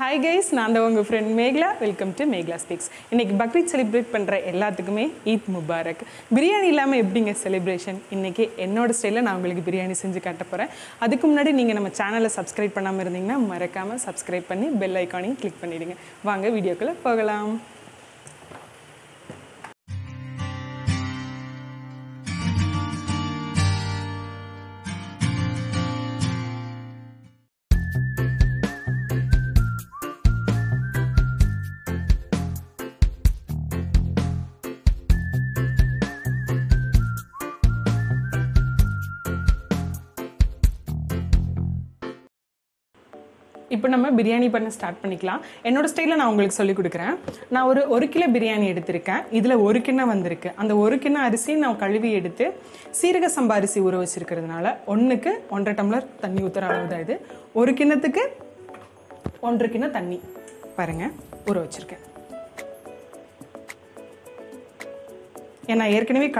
Hi guys, I am your friend Megala. Welcome to Megala Speaks. Innek Bakrid celebrate pandra ellathukkume Eid Mubarak. Biryani illama eppinga celebration. Innekke ennoda style na ungalku biryani senju kattaporen. Adukku munadi neenga nama channel la subscribe pannama irundinga marakama subscribe panni bell icon ni click pannidinga. Vaanga video ku pogalam. Now we will start biryani. I will tell you about my style. I will take 1 kilo biryani. This is 1 kilo. That 1 kilo arisi I will take seeraga samba arisi ura vechirukkiradhanaala 1 ku 1.5 tumbler தண்ணி ஊத்தற அளவு தான் இது. 1 கிண்ணத்துக்கு 1.5 கிண்ண தண்ணி பாருங்க ஊற வச்சிருக்கேன். நான் ஏற்கனவே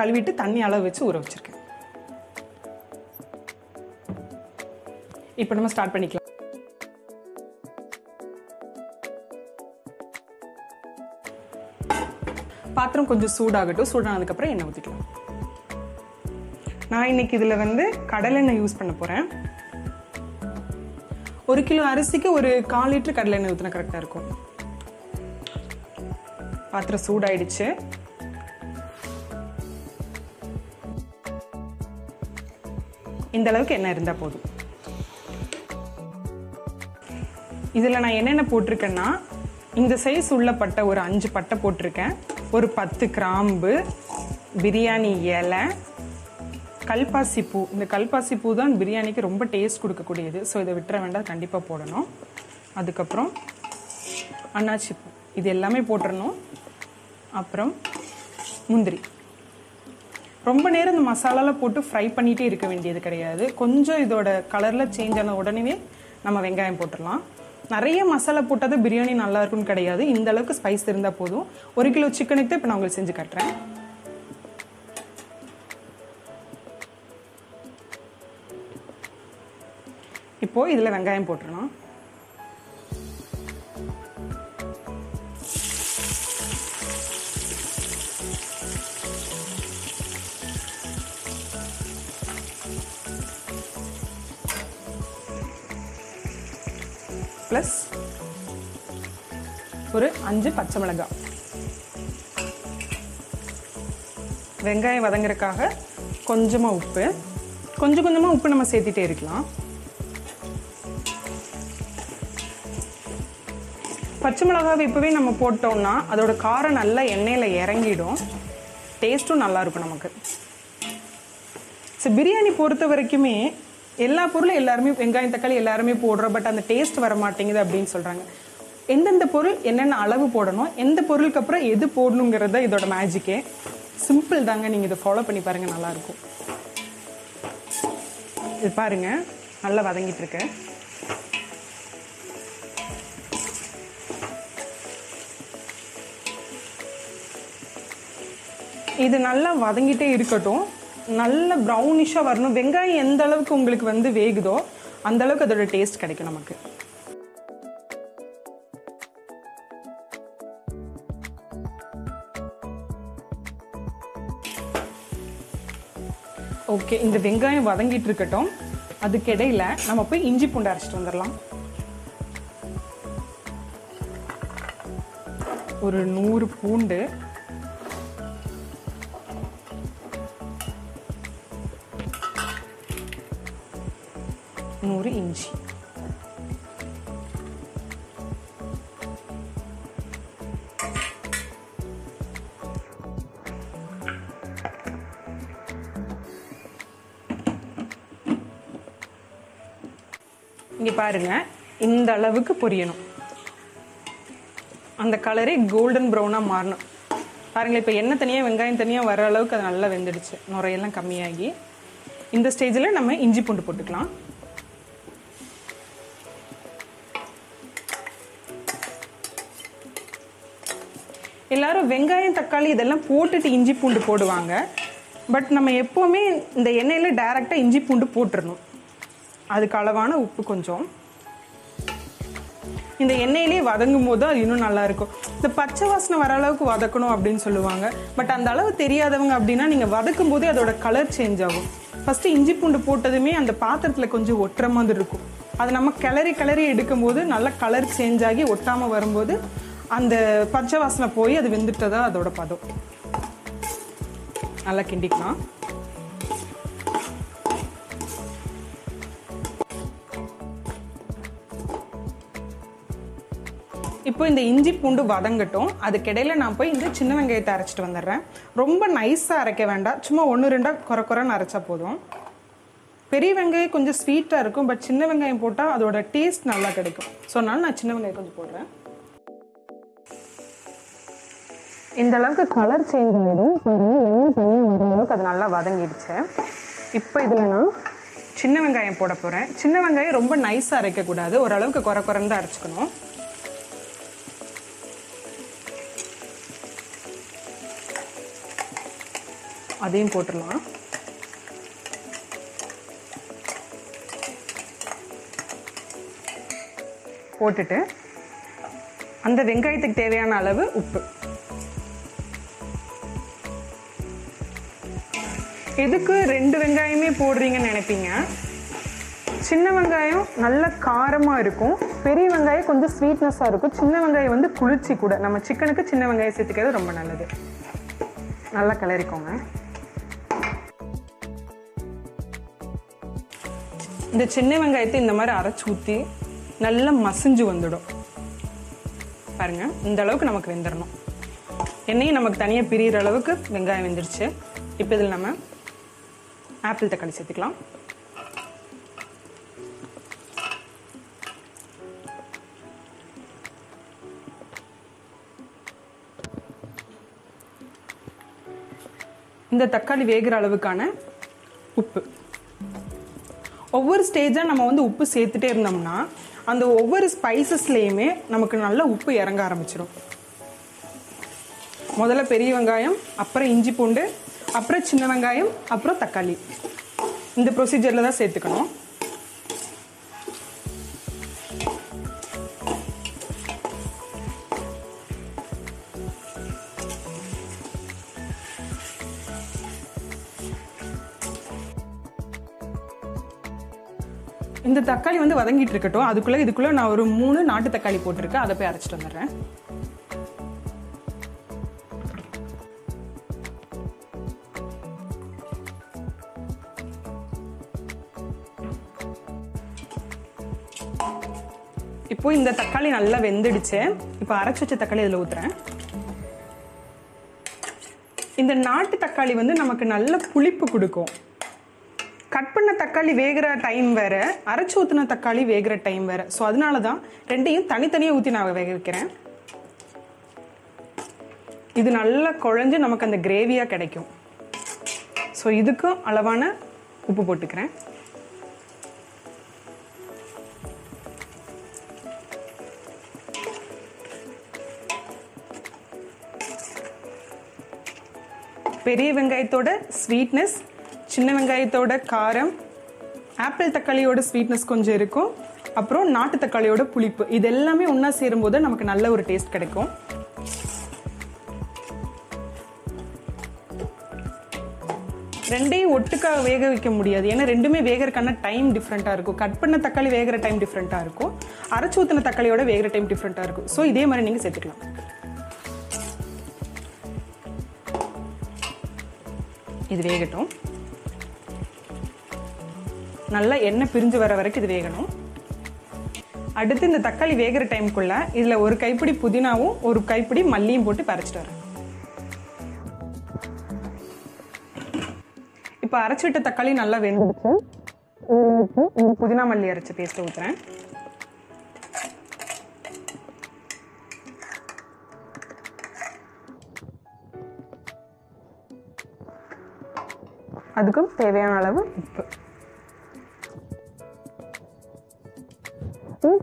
கழுவிட்டு தண்ணி அளவு வெச்சு ஊற வச்சிருக்கேன். இப்போ நம்ம ஸ்டார்ட் பண்ணிக்கலாம். பாத்திரம் கொஞ்சம் சூடாகட்டும். சூடானதுக்கு அப்புறம் எண்ணெய் ஊத்திக்கலாம். நான் இன்னைக்கு இதுல வந்து கடலெண்ணெய் யூஸ் பண்ண போறேன். 1 கிலோ அரிசிக்கு ஒரு 1/4 லிட்டர் கடலெண்ணெய் ஊத்துனா கரெக்ட்டா இருக்கும். பாத்திரம் சூடாயிடுச்சு. இந்த அளவுக்கு எண்ணெய் இருந்தா போதும். இதுல நான் என்னென்ன போட்டுருக்கேன்னா இந்த சைஸ் உள்ள பட்டை ஒரு 5 பட்டை போட்டுருக்கேன். ஒரு 10 கிராம்பு, பிரியாணி இலை, கல்பாசி பூ. இந்த கல்பாசி பூ தான் பிரியாணிக்கு ரொம்ப டேஸ்ட் கொடுக்கக்கூடியது. ஸோ இதை விட்டுற வேண்டாம், கண்டிப்பாக போடணும். அதுக்கப்புறம் அன்னாச்சி பூ, இது எல்லாமே போட்டுடணும். அப்புறம் முந்திரி. ரொம்ப நேரம் இந்த மசாலாலாம் போட்டு ஃப்ரை பண்ணிகிட்டே இருக்க வேண்டியது கிடையாது. கொஞ்சம் இதோட கலரில் சேஞ்ச் ஆன உடனே நம்ம வெங்காயம் போட்டுடலாம். நிறைய மசாலா போட்டால் தான் பிரியாணி நல்லா இருக்குன்னு கிடையாது. இந்த அளவுக்கு ஸ்பைஸ் இருந்தால் போதும். 1 கிலோ சிக்கனுக்கு இப்போ நான் உங்களுக்கு செஞ்சு காட்டுறேன். இப்போது இதில் வெங்காயம் போட்டுடலாம். பிளஸ் ஒரு 5 பச்சை மிளகாய். வெங்காயம் வதங்குறதுக்காக கொஞ்சமாக உப்பு, கொஞ்சம் கொஞ்சமாக உப்பு நம்ம சேர்த்துட்டே இருக்கலாம். பச்சை மிளகாவை இப்போவே நம்ம போட்டோம்னா அதோட காரம் நல்லா எண்ணெயில் இறங்கிடும். டேஸ்ட்டும் நல்லாயிருக்கும் நமக்கு. ஸோ பிரியாணி பொறுத்த வரைக்குமே எல்லா பொருளும் எல்லாருமே வெங்காயம் தக்காளி எல்லாருமே போடுறோம். பட் அந்த டேஸ்ட் வர மாட்டேங்குது அப்படின்னு சொல்கிறாங்க. எந்தெந்த பொருள் என்னென்ன அளவு போடணும், எந்த பொருளுக்கு அப்புறம் எது போடணுங்கிறத இதோட மேஜிக்கே. சிம்பிள் தாங்க, நீங்கள் இதை ஃபாலோ பண்ணி பாருங்கள், நல்லாயிருக்கும். இது பாருங்கள் நல்லா வதங்கிட்டுருக்கு. இது நல்லா வதங்கிட்டே இருக்கட்டும். நல்ல ப்ரௌனிஷாக வரணும். வெங்காயம் எந்த அளவுக்கு உங்களுக்கு வந்து வேகுதோ அந்த அளவுக்கு அதோட டேஸ்ட் கிடைக்கும் நமக்கு. ஓகே, இந்த வெங்காயம் வதங்கிட்டு இருக்கட்டும். அதுக்கிடையில் நம்ம போய் இஞ்சி பூண்டு அரைச்சிட்டு வந்துடலாம். ஒரு 100 பூண்டு, ஒரு இஞ்சி. இங்க பாருங்க, இந்த அளவுக்கு பொரியணும். அந்த கலரே கோல்டன் ப்ரௌனா மாறணும். பாருங்களேன், இப்போ எண்ணெய் தனியாக வெங்காயம் தனியாக வர அளவுக்கு அது நல்லா வெந்துடுச்சு. நுரையெல்லாம் கம்மியாகி இந்த ஸ்டேஜில் நம்ம இஞ்சி பூண்டு போட்டுக்கலாம். எல்லாரும் வெங்காயம் தக்காளி இதெல்லாம் போட்டுட்டு இஞ்சி பூண்டு போடுவாங்க. பட் நம்ம எப்போவுமே இந்த எண்ணெயில் டைரெக்டாக இஞ்சி பூண்டு போட்டுடணும். அதுக்கு அளவான உப்பு கொஞ்சம். இந்த எண்ணெயிலே வதங்கும் போது அது இன்னும் நல்லா இருக்கும். இந்த பச்சை வாசனை வர அளவுக்கு வதக்கணும் அப்படின்னு சொல்லுவாங்க. பட் அந்த அளவு தெரியாதவங்க அப்படின்னா நீங்கள் வதக்கும் போதே அதோட கலர் சேஞ்ச் ஆகும். ஃபஸ்ட்டு இஞ்சி பூண்டு போட்டதுமே அந்த பாத்திரத்தில் கொஞ்சம் ஒட்டுற மாதிரி இருக்கும். அது நம்ம கிளறி எடுக்கும்போது நல்லா கலர் சேஞ்ச் ஆகி ஒட்டாமல் வரும்போது அந்த பச்சை வாசனை போய் அது வெந்துட்டதா அதோட பதம். நல்லா கிண்டிக்கலாம். இப்போ இந்த இஞ்சி பூண்டு வதங்கட்டும். அதுக்கிடையில் நான் போய் இந்த சின்ன வெங்காயத்தை அரைச்சிட்டு வந்துடுறேன். ரொம்ப நைஸாக அரைக்க வேண்டாம், சும்மா ஒன்று ரெண்டாக குறைன்னு அரைச்சா போதும். பெரிய வெங்காயம் கொஞ்சம் ஸ்வீட்டாக இருக்கும், பட் சின்ன வெங்காயம் போட்டால் அதோட டேஸ்ட் நல்லா கிடைக்கும். ஸோ அதனால் நான் சின்ன வெங்காயம் கொஞ்சம் போடுறேன். இந்த அளவுக்கு கலர் சேஞ்ச் ஆகிடும். லெமன் தண்ணி வர அளவுக்கு அது நல்லா வதங்கிடுச்சு. இப்போ இதில் நான் சின்ன வெங்காயம் போட போகிறேன். சின்ன வெங்காயம் ரொம்ப நைஸாக அரைக்கக்கூடாது, ஓரளவுக்கு குறைன்னு தான் அரைச்சிக்கணும். அதையும் போட்டுடலாம். போட்டுட்டு அந்த வெங்காயத்துக்கு தேவையான அளவு உப்பு. எதுக்கு ரெண்டு வெங்காயமே போடுறீங்கன்னு நினைப்பீங்க. சின்ன வெங்காயம் நல்ல காரமாக இருக்கும், பெரிய வெங்காயம் கொஞ்சம் ஸ்வீட்னஸாக இருக்கும். சின்ன வெங்காயம் வந்து குளிர்ச்சி கூட. நம்ம சிக்கனுக்கு சின்ன வெங்காயம் சேர்த்துக்கிறது ரொம்ப நல்லது. நல்லா கிளறிக்கோங்க. இந்த சின்ன வெங்காயத்தை இந்த மாதிரி அரைச்சி ஊற்றி நல்லா மசிஞ்சு வந்துடும். பாருங்கள், இந்த அளவுக்கு நமக்கு வெந்துடணும். எண்ணெயும் நமக்கு தனியாக பிரிகிற அளவுக்கு வெங்காயம் வெந்துருச்சு. இப்போ இதில் நம்ம ஆப்பிள் தக்காளி சேர்த்துக்கலாம். இந்த தக்காளி வேகிற அளவுக்கான உப்பு. ஒவ்வொரு ஸ்டேஜாக நம்ம வந்து உப்பு சேர்த்துட்டே இருந்தோம்னா அந்த ஒவ்வொரு ஸ்பைசஸ்லேயுமே நமக்கு நல்ல உப்பு இறங்க ஆரம்பிச்சிடும். முதல்ல பெரிய வெங்காயம், அப்புறம் இஞ்சி பூண்டு, அப்புறம் சின்ன வெங்காயம், அப்புறம் தக்காளி. இந்த ப்ரொசீஜரில் தான் சேர்த்துக்கணும். இந்த தக்காளி வந்து வதங்கிட்டு இருக்கட்டும். இதுக்குள்ளே நான் ஒரு 3 நாட்டு தக்காளி போட்டிருக்கேன், அதை போய் அரைச்சிட்டு வந்துடுறேன். இப்போ இந்த தக்காளி நல்லா வெந்துடுச்சு. இப்போ அரைச்சி வச்ச தக்காளி இதில் ஊற்றுறேன். இந்த நாட்டு தக்காளி வந்து நமக்கு நல்ல புளிப்பு கொடுக்கும். கட் பண்ண தக்காளி வேகிற டைம் வேறு, அரைச்சி ஊற்றின தக்காளி வேகிற டைம் வேறு. ஸோ அதனால தான் ரெண்டையும் தனித்தனியாக ஊற்றி நான் வேக வைக்கிறேன். இது நல்லா குழஞ்சி நமக்கு அந்த கிரேவியாக கிடைக்கும். ஸோ இதுக்கும் அளவான உப்பு போட்டுக்கிறேன். பெரிய வெங்காயத்தோட ஸ்வீட்னஸ், சின்ன வெங்காயத்தோட காரம், ஆப்பிள் தக்காளியோட ஸ்வீட்னஸ் கொஞ்சம் இருக்கும், அப்புறம் நாட்டு தக்காளியோட புளிப்பு, இது எல்லாமே ஒன்றா சேரும்போது நமக்கு நல்ல ஒரு டேஸ்ட் கிடைக்கும். ரெண்டையும் ஒட்டுக்காக வேக வைக்க முடியாது, ஏன்னா ரெண்டுமே வேகிறதுக்கான டைம் டிஃப்ரெண்ட்டாக இருக்கும். கட் பண்ண தக்காளி வேகிற டைம் டிஃப்ரெண்ட்டாக இருக்கும், அரைச்சி ஊற்றின தக்காளியோட வேகிற டைம் டிஃப்ரெண்ட்டாக இருக்கும். ஸோ இதே மாதிரி நீங்கள் சேர்த்துக்கலாம். இது வேகட்டும். நல்லா எண்ணெய் பிரிஞ்சு வர வரைக்கும் இது வேகணும். அடுத்து இந்த தக்காளி வேகிற டைமுக்குள்ளே இதில் ஒரு கைப்பிடி புதினாவும் ஒரு கைப்பிடி மல்லியும் போட்டு அரைச்சிட்டு வரேன். இப்போ அரைச்சி விட்ட தக்காளி நல்லா வெந்துடுச்சு. புதினா மல்லி அரைச்ச பேஸ்ட்டை ஊற்றுறேன். அதுக்கும் தேவையான அளவு உப்பு.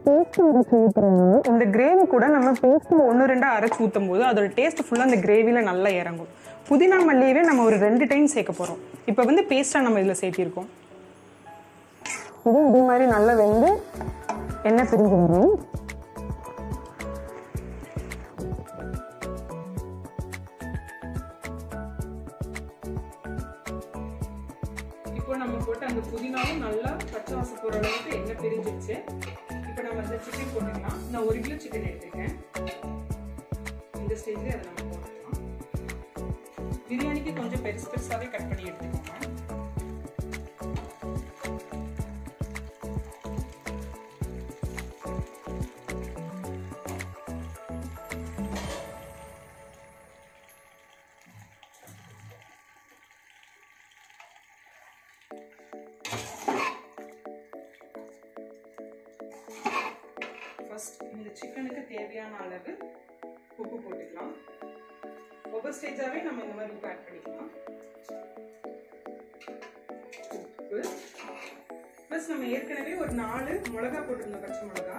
பேஸ்ட் அரைச்சி ஊற்றுறோம். இந்த கிரேவி கூட நம்ம பேஸ்ட்டில் 1-2 அரைச்சி ஊற்றும் போது அதோட டேஸ்ட் ஃபுல்லாக அந்த கிரேவியில் நல்லா இறங்கும். புதினா மல்லியவே நம்ம ஒரு 2 டைம் சேர்க்க போகிறோம். இப்போ வந்து பேஸ்ட்டாக நம்ம இதில் சேர்த்திருக்கோம். இது மாதிரி நல்லா வெந்து எண்ணெய் பிரிஞ்சு வரும். இப்போ நம்ம போட்டு அந்த புதினாவும் நல்லா பச்சை வாசம் போற அளவுக்கு எண்ணெய் பிரிஞ்சிடுச்சு. இப்போ நம்ம அந்த சிக்கன் போட்டுக்கலாம். நான் 1 கிலோ சிக்கன் எடுத்துக்கேன். இந்த ஸ்டேஜ்ல அதை நம்ம போட்டுக்கலாம். பிரியாணிக்கு கொஞ்சம் பெருசு பெருசாவே கட் பண்ணி எடுத்துக்கோங்க. ஃபர்ஸ்ட் இந்த சிக்கனுக்கு தேவையான அளவு உப்பு போட்டுக்கலாம். ஒவ்வொரு ஸ்டேஜாகவே நம்ம இந்த மாதிரி உப்பு ஆட் பண்ணிக்கலாம். உப்பு ப்ளஸ் நம்ம ஏற்கனவே ஒரு 4 மிளகா போட்டுருந்தோம், பச்சை மிளகா.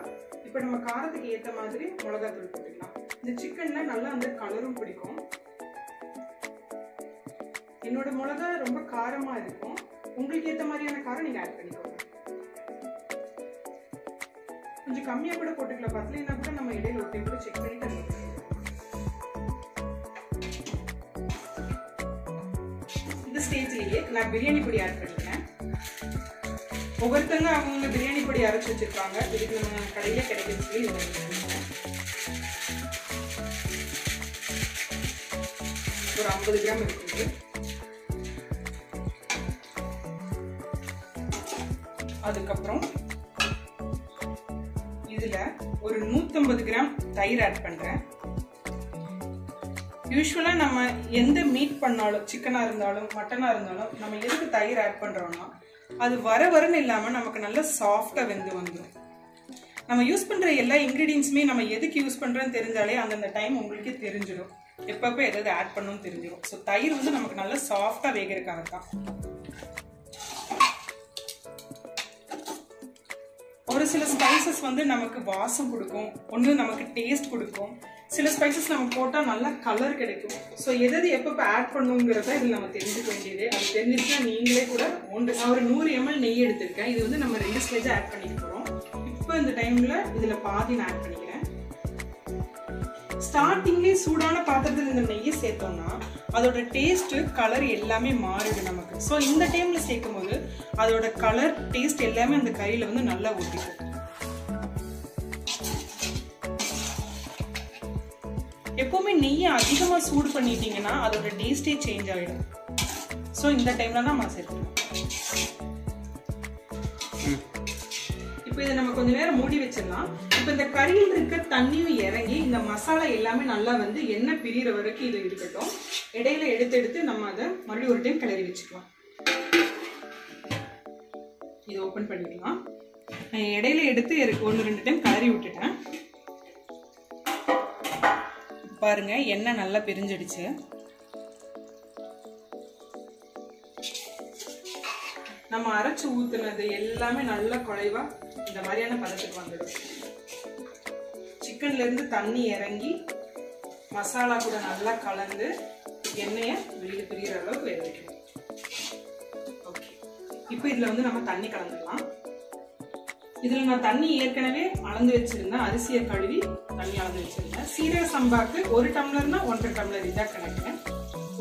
இப்போ நம்ம காரத்துக்கு ஏற்ற மாதிரி மிளகா தூள் போட்டுக்கலாம். இந்த சிக்கன்ல நல்லா அந்த கலரும் பிடிக்கும். என்னோட மிளகா ரொம்ப காரமாக இருக்கும், உங்களுக்கு ஏற்ற மாதிரியான காரம் நீங்கள் ஆட் பண்ணிக்கோங்க. கொஞ்சம் கம்மியாக கூட போட்டுக்கலாம், பத்தலைன்னா கூட நம்ம இடையில ஒரு டைம் செக் பண்ணி தரலாம். இந்த ஸ்டேஜ்லேயே நான் பிரியாணி பொடி ஆட் பண்ணிக்கிறேன். ஒவ்வொருத்தங்க அவங்க பிரியாணி பொடி அரைச்சி வச்சிருப்பாங்க, இதுக்கு நம்ம கடையில கிடைக்கிற சொல்லி ஒரு 50 கிராம் இருக்குது. அதுக்கப்புறம் இதுல ஒரு 150 கிராம் தயிர் ஆட் பண்றேன். யூஸ்வலா நம்ம எந்த மீட் பண்ணாலும், சிக்கனா இருந்தாலும் மட்டனா இருந்தாலும், நம்ம எதுக்கு தயிர் ஆட் பண்றோம்னா அது வரன்னு இல்லாம நமக்கு நல்லா சாஃப்டா வெந்து வந்துடும். நம்ம யூஸ் பண்ற எல்லா இன்கிரீடியன்ஸுமே நம்ம எதுக்கு யூஸ் பண்றோம்னு தெரிஞ்சாலே அந்தந்த டைம் உங்களுக்கே தெரிஞ்சிடும், எப்பப்போ எதாவது ஆட் பண்ணணும்னு தெரிஞ்சிடும். ஸோ தயிர் நமக்கு நல்லா சாஃப்டா வேகிறதுக்காக தான். ஒரு சில ஸ்பைசஸ் நமக்கு வாசம் கொடுக்கும், ஒன்று நமக்கு டேஸ்ட் கொடுக்கும். சில ஸ்பைசஸ் நம்ம போட்டால் நல்லா கலர் கிடைக்கும். ஸோ எதாவது எப்பப்போ ஆட் பண்ணுங்கிறத இதில் நம்ம தெரிஞ்சுக்க வேண்டியது. அது தெரிஞ்சிச்சுன்னா நீங்களே கூட ஒன்று ஒரு 100 ml நெய் எடுத்திருக்கேன். இது நம்ம 2 ஸ்டேஜாக ஆட் பண்ணிட்டு போகிறோம். இப்போ இந்த டைமில் இதில் பாதி நான் ஆட் பண்ணிக்கிறேன். ஸ்டார்டிங்லேயே சூடான பாத்திரத்தில் இந்த நெய்யை சேர்த்தோம்னா அதோட டேஸ்ட்டு, கலர் எல்லாமே மாறிடு நமக்கு. ஸோ இந்த டைமில் சேர்க்கும் போது அதோட கலர், டேஸ்ட் எல்லாமே அந்த கறியில் நல்லா ஒட்டிக்கும். எப்போவுமே நெய்யை அதிகமாக சூடு பண்ணிட்டீங்கன்னா அதோட டேஸ்டே சேஞ்ச் ஆகிடும். ஸோ இந்த டைமில் தான் நம்ம சேர்க்கணும். இப்போ இதை நம்ம கொஞ்சம் நேரம் மூடி வச்சிடலாம். இப்போ இந்த கறியில் இருக்க தண்ணியும் இறங்கி இந்த மசாலா எல்லாமே நல்லா எண்ணெய் பிரிகிற வரைக்கும் இது இருக்கட்டும். இடையில எடுத்து நம்ம அதை மறுபடியும் ஒரு டைம் கிளறி வச்சுக்கலாம். இதை ஓப்பன் பண்ணிக்கலாம். நான் இடையில எடுத்து 1-2 டைம் கிளறி விட்டுட்டேன். பாருங்க, எண்ணெய் நல்லா பிரிஞ்சிடுச்சு. நம்ம அரைச்சு ஊத்துனது எல்லாமே நல்லா குழைவா இந்த மாதிரியான பதத்துக்கு வந்துடும். சிக்கன்ல இருந்து தண்ணி இறங்கி மசாலா கூட நல்லா கலந்து எண்ணெயை வெளியே பிரிகிற அளவுக்கு வேக வைக்கணும். ஓகே, இப்போ இதில் நம்ம தண்ணி கலந்துக்கலாம். இதில் நான் தண்ணி ஏற்கனவே அளந்து வச்சிருந்தேன். அரிசியை கழுவி தண்ணி அளந்து வச்சிருந்தேன். சீரக சம்பாக்கு 1 டம்ளர்னா 1.5 டம்ளர் இதாக கணக்குறேன்.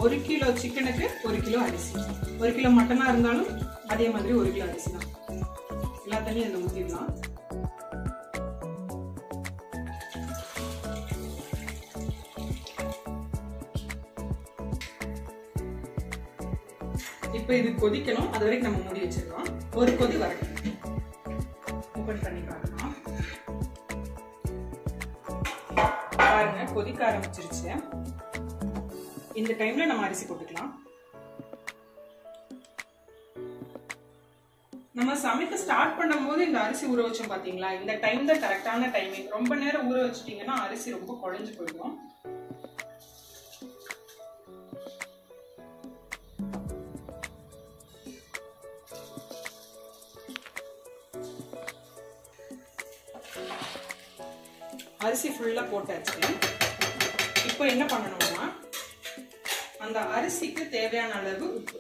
1 கிலோ சிக்கனுக்கு 1 கிலோ அரிசி, 1 கிலோ மட்டனாக இருந்தாலும் அதே மாதிரி 1 கிலோ அரிசி தான். எல்லா தண்ணியும் அதில் ஊற்றிடலாம். இப்போ இது கொதிக்கணும். அது வரைக்கும் நம்ம மூடி வச்சிடலாம். ஒரு கொதி வரணும். ஓபன் பண்ணி பார்க்கலாம். பாருங்க, கொதிக்க ஆரம்பிச்சிருச்சு. இந்த டைம்ல நம்ம அரிசி போட்டுக்கலாம். நம்ம சமைக்க ஸ்டார்ட் பண்ணும்போது இந்த அரிசி ஊற வச்சோம் பாத்தீங்களா, இந்த டைம் தான் கரெக்டான டைமிங். ரொம்ப நேரம் ஊற வச்சுட்டீங்கன்னா அரிசி ரொம்ப குழஞ்சு போயிடும். அரிசி ஃபுல்லா போட்டாச்சு. இப்போ என்ன பண்ணணும்னா அந்த அரிசிக்கு தேவையான அளவு உப்பு.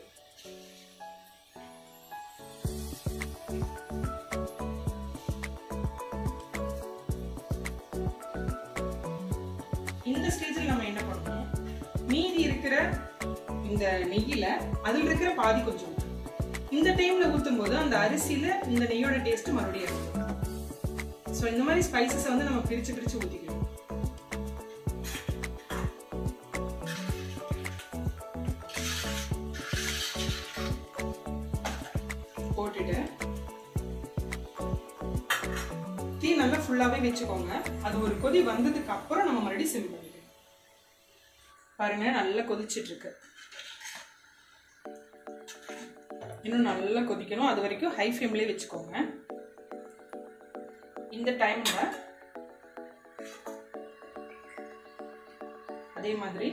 இந்த ஸ்டேஜில் நம்ம என்ன பண்ணணும், மீதி இருக்கிற இந்த நெய்யில அதில் இருக்கிற பாதி கொஞ்சம் இந்த டைம்ல ஊத்தும்போது அந்த அரிசியில இந்த நெய்யோட டேஸ்ட் மறுபடியும் இருக்கும். சோ இந்த மாதிரி ஸ்பைசஸ் வந்து நம்ம பிரிச்சு ஊத்திக்கணும். போட்டுட்டு தீ நல்லா ஃபுல்லாவே வெச்சுக்கோங்க. அது ஒரு கொதி வந்ததுக்கு அப்புறம் நம்ம மறுபடியும் சிம் பண்ணிடலாம். பாருங்க நல்லா கொதிச்சிட்டு இருக்கு. இன்னும் நல்லா கொதிக்கணும். அது வரைக்கும் ஹை ஃப்ளேம்லயே வெச்சுக்கோங்க. இந்த டைம்ல அதே மாதிரி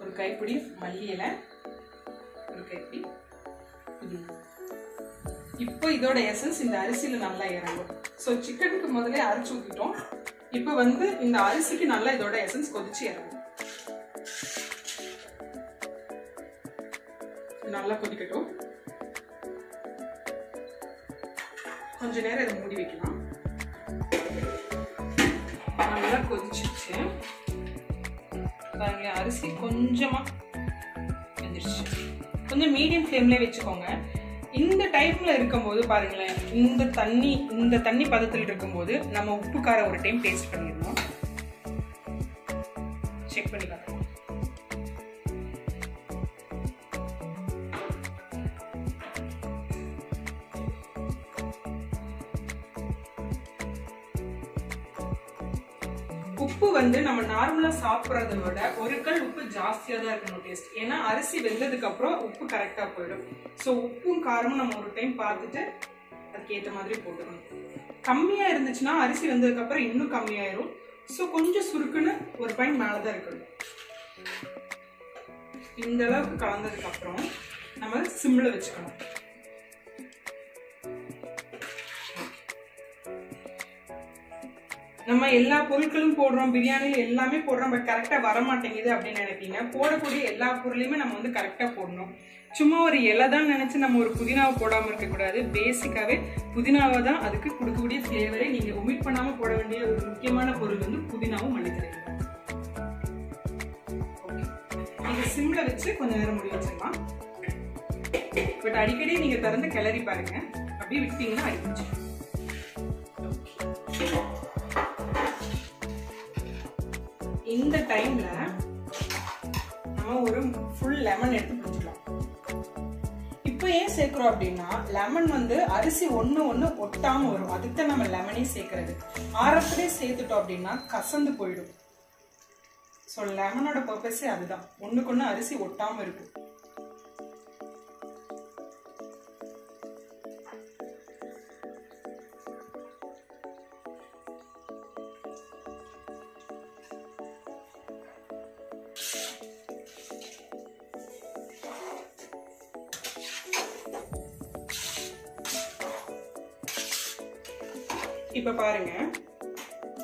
ஒரு கைப்பிடி மல்லி இலை, ஒரு கைப்பிடி புதினா. இப்போ இதோட எசன்ஸ் இந்த அரிசியில நல்லா இறங்கும். ஸோ சிக்கனுக்கு முதலே அரைச்சு ஊத்திட்டோம். இப்போ வந்து இந்த அரிசிக்கு நல்லா இதோட எசன்ஸ் கொதிச்சு இறங்கும். நல்லா கொதிக்கட்டும். கொஞ்ச நேரம் இதை மூடி வைக்கலாம். நல்லா கொதிச்சிச்சு. பாருங்க அரிசி கொஞ்சமா வெந்துருச்சு. கொஞ்சம் மீடியம் ஃப்ளேம்லேயே வச்சுக்கோங்க. இந்த டைம்ல இருக்கும்போது பாருங்களேன், இந்த தண்ணி பதத்தில் இருக்கும்போது நம்ம உப்பு காரம் ஒரு டைம் டேஸ்ட் பண்ணிடணும். செக் பண்ணிக்கலாம். உப்பு வந்து நம்ம நார்மலா சாப்பிட்றத விட ஒரு கல் உப்பு ஜாஸ்தியா தான் இருக்கணும் டேஸ்ட். ஏன்னா அரிசி வெந்ததுக்கு அப்புறம் உப்பு கரெக்டா போயிடும். ஸோ உப்பும் காரமும் நம்ம ஒரு டைம் பார்த்துட்டு அதுக்கு ஏற்ற மாதிரி போட்டுக்கணும். கம்மியா இருந்துச்சுன்னா அரிசி வெந்ததுக்கு அப்புறம் இன்னும் கம்மியாயிரும். ஸோ கொஞ்சம் சுருக்குன்னு ஒரு பாயிண்ட் மேலதான் இருக்கணும். இந்த அளவுக்கு கலந்ததுக்கு அப்புறம் நம்ம சிம்ல வச்சுக்கணும். நம்ம எல்லா பொருட்களும் போடுறோம், பிரியாணியில எல்லாமே போடுறோம், பட் கரெக்டா வரமாட்டேங்குது அப்படின்னு நினைப்பீங்க. போடக்கூடிய எல்லா பொருளையுமே நம்ம வந்து கரெக்டா போடணும். சும்மா ஒரு இலை தான் நினைச்சு நம்ம ஒரு புதினாவை போடாம இருக்க கூடாது. பேசிக்காவே புதினாவை தான் அதுக்கு கொடுக்கக்கூடிய ஃபிளேவரை நீங்க ஒமிட் பண்ணாம போட வேண்டிய ஒரு முக்கியமான பொருள் வந்து புதினாவும் மல்லித்தலை. நீங்க சிம்ல வச்சு கொஞ்ச நேரம் மூடி வச்சிடலாம். பட் அடிக்கடி நீங்க திறந்து கிளறி பாருங்க. அப்படியே விட்டீங்கன்னா அடிச்சு இந்த டைம்ல நம்ம ஒரு ஃபுல் லெமன் எடுத்து குடிச்சிடலாம். இப்போ ஏன் சேர்க்கிறோம் அப்படின்னா, லெமன் வந்து அரிசி ஒன்று ஒன்று ஒட்டாம வரும். அதுக்கு தான் நம்ம லெமனே சேர்க்கறது. ஆரத்திலே சேர்த்துட்டோம் அப்படின்னா கசந்து போயிடும். ஸோ லெமனோட பர்பஸே அதுதான், ஒண்ணுக்கு ஒன்று அரிசி ஒட்டாம இருக்கும். இப்ப பாருங்க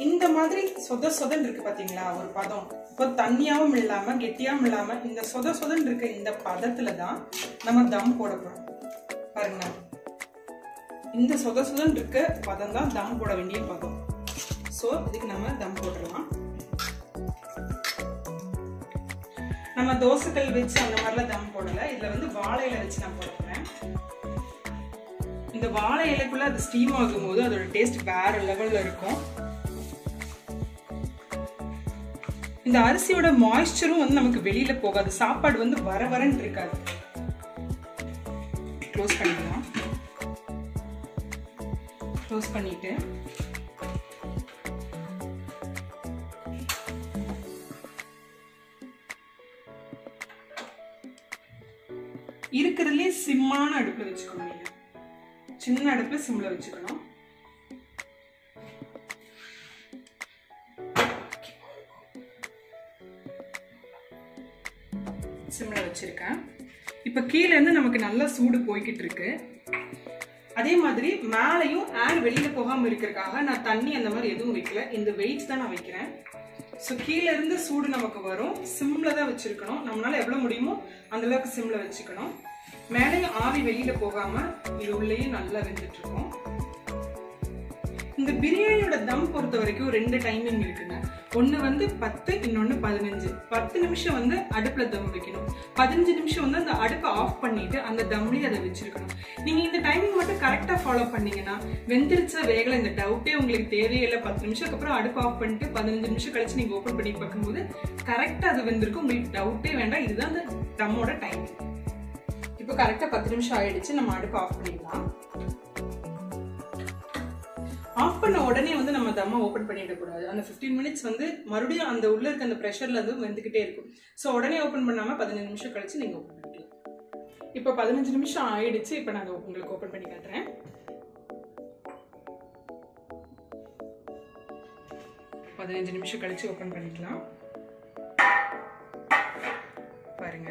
இந்த மாதிரி சொத சொதன் இருக்கு பாத்தீங்களா ஒரு பதம். இப்ப தண்ணியாவும் இல்லாம கெட்டியாவும் இல்லாம இந்த சொத சொதன் இருக்க இந்த பதத்துலதான் நம்ம தம் போட போறோம். பாருங்க இந்த சொத சொதன் இருக்க பதம் தான் தம் போட வேண்டிய பதம். சோ இதுக்கு நம்ம தம் போட்டுடலாம். நம்ம தோசைக்கல் வச்சு அந்த மாதிரிலாம் தம் போடல. இதுல வந்து வாழை இலை வச்சு நான் போடுறேன். இந்த வாழை இலைக்குள்ள அது ஸ்டீம் ஆகும் போது அதோட டேஸ்ட் வேற லெவல்ல இருக்கும். இந்த அரிசியோட மாய்ஸ்சரும் வந்து நமக்கு வெளியில போகாது. சாப்பாடு வந்து வர வரன்னு இருக்காது. க்ளோஸ் பண்ணிடலாம். க்ளோஸ் பண்ணிட்டு இருக்கிறதுலே சிம்மான அடுப்புல வச்சுக்கணும். சின்ன அடுப்பு சிம்ல வச்சுக்கணும். சிம்ல வச்சிருக்கேன். இப்ப கீழே இருந்து நமக்கு நல்ல சூடு போய்கிட்டு இருக்கு. அதே மாதிரி மேலையும் ஏர் வெளியில போகாம இருக்கிறதுக்காக நான் தண்ணி அந்த மாதிரி எதுவும் வைக்கல. இந்த வெயிட் தான் நான் வைக்கிறேன். ஸோ கீழே இருந்து சூடு நமக்கு வரும். சிம்ல தான் வச்சிருக்கணும். நம்மளால எவ்வளவு முடியுமோ அந்த அளவுக்கு சிம்ல வச்சுக்கணும். மேலையும் ஆவி வெளியில போகாம இது உள்ளேயும் நல்லா வெந்துட்டு இருக்கும். இந்த பிரியாணியோட தம் பொறுத்த வரைக்கும் ரெண்டு டைமிங் இருக்குங்க. ஒன்று வந்து 10, இன்னொன்று 15. 10 நிமிஷம் வந்து அடுப்பில் தம் வைக்கணும். 15 நிமிஷம் வந்து அந்த அடுப்பை ஆஃப் பண்ணிட்டு அந்த தம்லேயே அதை வச்சிருக்கணும். நீங்கள் இந்த டைமிங் மட்டும் கரெக்டாக ஃபாலோ பண்ணிங்கன்னா வெந்திருச்சா வேகலை இந்த டவுட்டே உங்களுக்கு தேவையில்லை. 10 நிமிஷத்துக்கு அப்புறம் அடுப்பு ஆஃப் பண்ணிட்டு 15 நிமிஷம் கழிச்சு நீங்கள் ஓப்பன் பண்ணி பார்க்கும்போது கரெக்டாக அது வெந்திருக்கும், உங்களுக்கு டவுட்டே வேண்டாம். இதுதான் அந்த தம்மோட டைமிங். இப்போ கரெக்டாக 10 நிமிஷம் ஆயிடுச்சு, நம்ம அடுப்பு ஆஃப் பண்ணிடலாம். ஆஃப் பண்ண உடனே வந்து நம்ம தம்மை ஓப்பன் பண்ணிடக்கூடாது. அந்த 15 minutes வந்து மறுபடியும் அந்த உள்ள இருக்க அந்த ப்ரெஷரில் அது வந்துக்கிட்டே இருக்கும். ஸோ உடனே ஓப்பன் பண்ணாமல் 15 நிமிஷம் கழிச்சு நீங்கள் ஓப்பன் பண்ணிக்கலாம். இப்போ 15 நிமிஷம் ஆயிடுச்சு. இப்போ நாங்கள் உங்களுக்கு ஓப்பன் பண்ணி காட்டுறேன். பதினஞ்சு நிமிஷம் கழிச்சு ஓப்பன் பண்ணிக்கலாம். பாருங்க,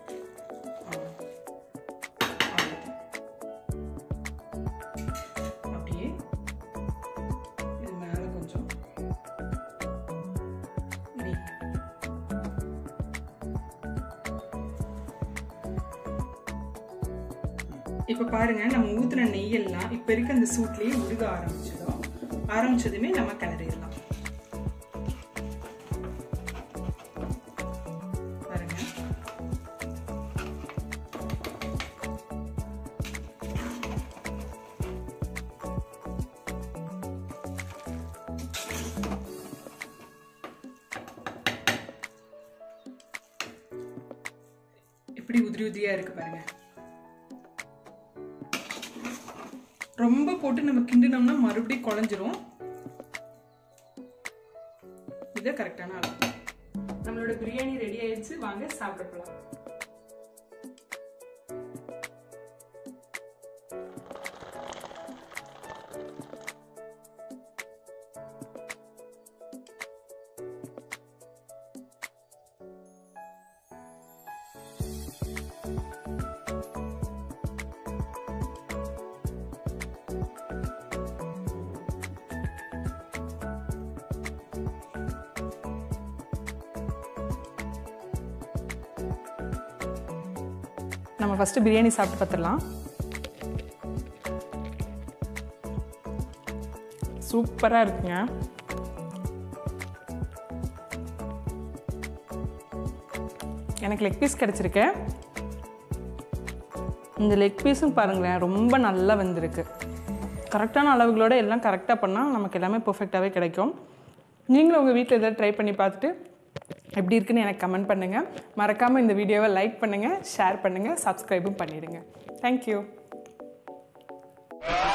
அப்படியே இது மேலே கொஞ்சம் இப்போ பாருங்க, நம்ம ஊத்துற நெய் எல்லாம் இப்போ இருக்க அந்த சூட்லேயே உருக ஆரம்பிச்சதுமே நம்ம கிளறிடலாம். பாருங்க, எப்படி உதிரி உதிரியா இருக்கு பாருங்க. ரொம்ப போட்டு நம்ம கிண்டினோம்னா மறுபடியும் குழஞ்சிரும். இது கரெக்டான அளவு. நம்மளோட பிரியாணி ரெடி ஆயிடுச்சு, வாங்க சாப்பிட போலாம். நம்ம ஃபஸ்ட்டு பிரியாணி சாப்பிட்டு பார்த்துடலாம். சூப்பராக இருக்குங்க. எனக்கு லெக் பீஸ் கிடச்சிருக்கு. இந்த லெக் பீஸும் பாருங்களேன், ரொம்ப நல்லா வந்திருக்கு. கரெக்டான அளவுகளோடு எல்லாம் கரெக்டாக பண்ணால் நமக்கு எல்லாமே பர்ஃபெக்டாகவே கிடைக்கும். நீங்களும் உங்கள் வீட்டில் எதாவது ட்ரை பண்ணி பார்த்துட்டு எப்படி இருக்குன்னு எனக்கு கமெண்ட் பண்ணுங்கள். மறக்காமல் இந்த வீடியோவை லைக் பண்ணுங்கள், ஷேர் பண்ணுங்கள், சப்ஸ்கிரைபும் பண்ணிடுங்க. தேங்க்யூ.